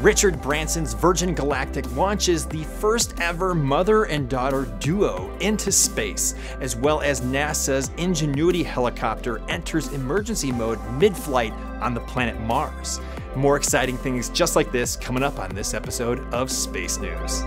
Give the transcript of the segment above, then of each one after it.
Richard Branson's Virgin Galactic launches the first ever mother and daughter duo into space, as well as NASA's Ingenuity helicopter enters emergency mode mid-flight on the planet Mars. More exciting things just like this coming up on this episode of Space News.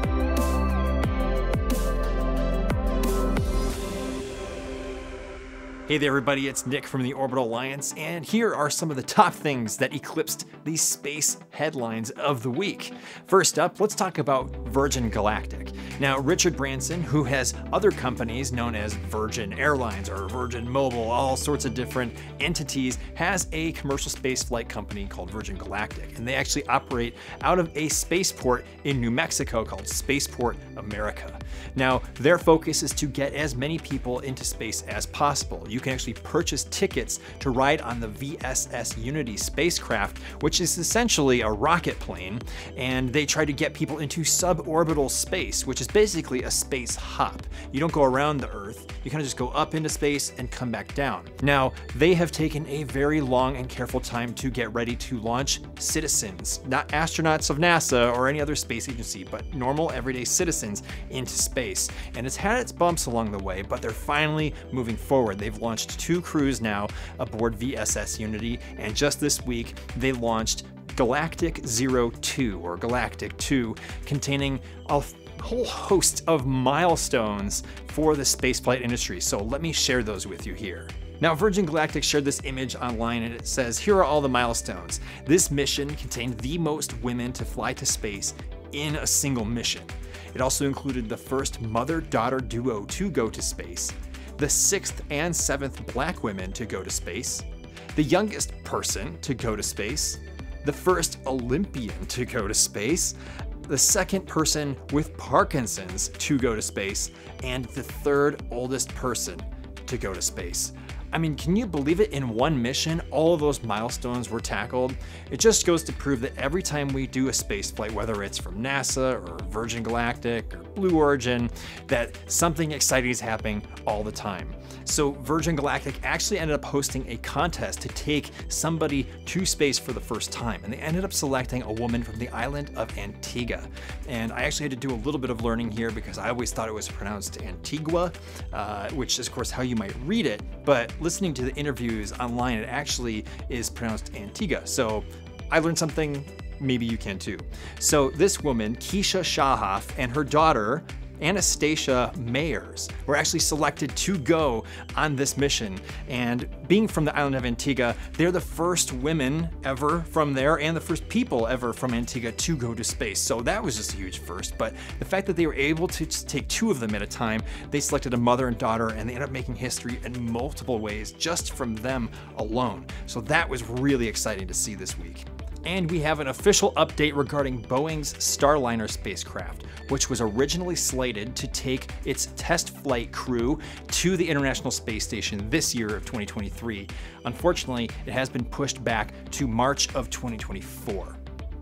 Hey there everybody, it's Nick from the Orbital Alliance, and here are some of the top things that eclipsed the space headlines of the week. First up, let's talk about Virgin Galactic. Now, Richard Branson, who has other companies known as Virgin Airlines or Virgin Mobile, all sorts of different entities, has a commercial spaceflight company called Virgin Galactic, and they actually operate out of a spaceport in New Mexico called Spaceport America. Now, their focus is to get as many people into space as possible. You can actually purchase tickets to ride on the VSS Unity spacecraft, which is essentially a rocket plane, and they try to get people into suborbital space, which is basically a space hop. You don't go around the Earth, you kind of just go up into space and come back down. Now, they have taken a very long and careful time to get ready to launch citizens, not astronauts of NASA or any other space agency, but normal everyday citizens into space. And it's had its bumps along the way, but they're finally moving forward. They've launched two crews now aboard VSS Unity, and just this week they launched Galactic Zero 2, or Galactic 2, containing a whole host of milestones for the spaceflight industry. So let me share those with you here. Now, Virgin Galactic shared this image online, and it says, "Here are all the milestones. This mission contained the most women to fly to space in a single mission. It also included the first mother-daughter duo to go to space, the 6th and 7th black women to go to space, the youngest person to go to space, the first Olympian to go to space, the second person with Parkinson's to go to space, and the third oldest person to go to space." I mean, can you believe it? In one mission, all of those milestones were tackled. It just goes to prove that every time we do a space flight, whether it's from NASA or Virgin Galactic or Blue Origin, that something exciting is happening all the time. So Virgin Galactic actually ended up hosting a contest to take somebody to space for the first time, and they ended up selecting a woman from the island of Antigua. And I actually had to do a little bit of learning here because I always thought it was pronounced Antigua, which is of course how you might read it, but listening to the interviews online, it actually is pronounced Antigua. So I learned something, maybe you can too. So this woman, Keisha Shahaf, and her daughter, Anastasia Myers, were actually selected to go on this mission. And being from the island of Antigua, they're the first women ever from there and the first people ever from Antigua to go to space. So that was just a huge first. But the fact that they were able to take two of them at a time, they selected a mother and daughter, and they ended up making history in multiple ways just from them alone. So that was really exciting to see this week. And we have an official update regarding Boeing's Starliner spacecraft, which was originally slated to take its test flight crew to the International Space Station this year of 2023. Unfortunately, it has been pushed back to March of 2024.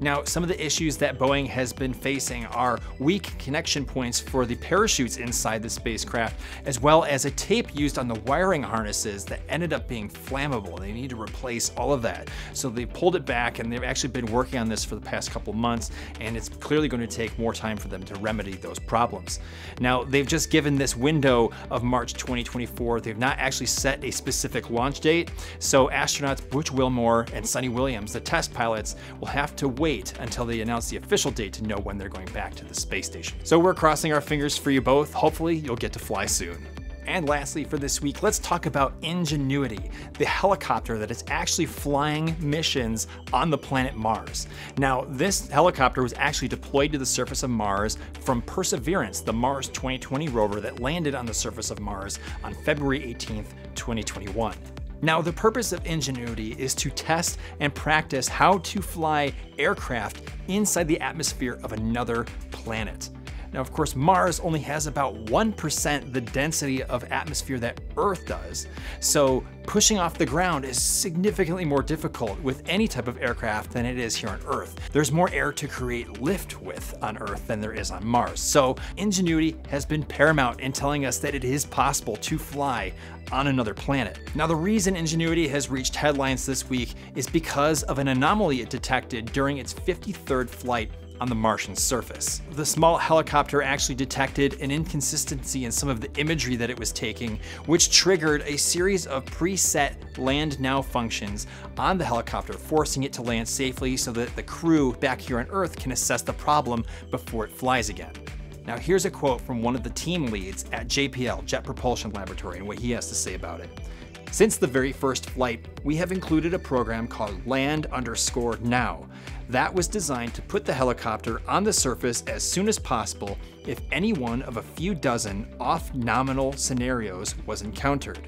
Now, some of the issues that Boeing has been facing are weak connection points for the parachutes inside the spacecraft, as well as a tape used on the wiring harnesses that ended up being flammable. They need to replace all of that. So they pulled it back, and they've actually been working on this for the past couple months, and it's clearly going to take more time for them to remedy those problems. Now, they've just given this window of March 2024. They've not actually set a specific launch date. So astronauts Butch Wilmore and Sonny Williams, the test pilots, will have to wait until they announce the official date to know when they're going back to the space station. So we're crossing our fingers for you both. Hopefully you'll get to fly soon. And lastly for this week, let's talk about Ingenuity, the helicopter that is actually flying missions on the planet Mars. Now, this helicopter was actually deployed to the surface of Mars from Perseverance, the Mars 2020 rover that landed on the surface of Mars on February 18th, 2021. Now, the purpose of Ingenuity is to test and practice how to fly aircraft inside the atmosphere of another planet. Now, of course, Mars only has about 1% the density of atmosphere that Earth does, so pushing off the ground is significantly more difficult with any type of aircraft than it is here on Earth. There's more air to create lift with on Earth than there is on Mars. So Ingenuity has been paramount in telling us that it is possible to fly on another planet. Now, the reason Ingenuity has reached headlines this week is because of an anomaly it detected during its 53rd flight on the Martian surface. The small helicopter actually detected an inconsistency in some of the imagery that it was taking, which triggered a series of preset land now functions on the helicopter, forcing it to land safely so that the crew back here on Earth can assess the problem before it flies again. Now, here's a quote from one of the team leads at JPL, Jet Propulsion Laboratory, and what he has to say about it. Since the very first flight, we have included a program called Land_Now. That was designed to put the helicopter on the surface as soon as possible if any one of a few dozen off-nominal scenarios was encountered.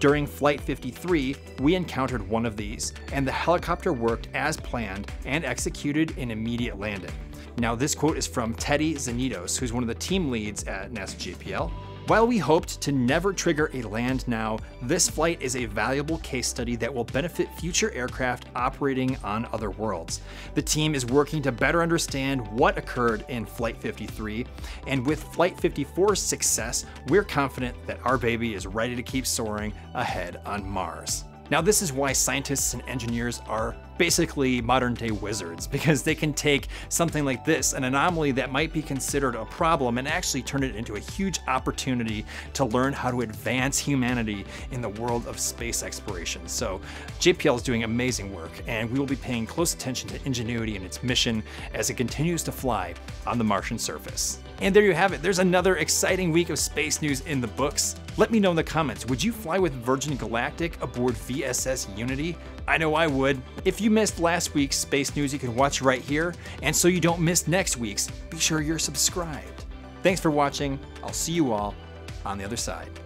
During Flight 53, we encountered one of these, and the helicopter worked as planned and executed an immediate landing. Now, this quote is from Teddy Zanetos, who's one of the team leads at NASA JPL. While we hoped to never trigger a land now, this flight is a valuable case study that will benefit future aircraft operating on other worlds. The team is working to better understand what occurred in Flight 53, and with Flight 54's success, we're confident that our baby is ready to keep soaring ahead on Mars. Now, this is why scientists and engineers are basically modern day wizards, because they can take something like this, an anomaly that might be considered a problem, and actually turn it into a huge opportunity to learn how to advance humanity in the world of space exploration. So JPL is doing amazing work, and we will be paying close attention to Ingenuity and its mission as it continues to fly on the Martian surface. And there you have it. There's another exciting week of space news in the books. Let me know in the comments, would you fly with Virgin Galactic aboard VSS Unity? I know I would. If you missed last week's space news, you can watch right here. And so you don't miss next week's, be sure you're subscribed. Thanks for watching. I'll see you all on the other side.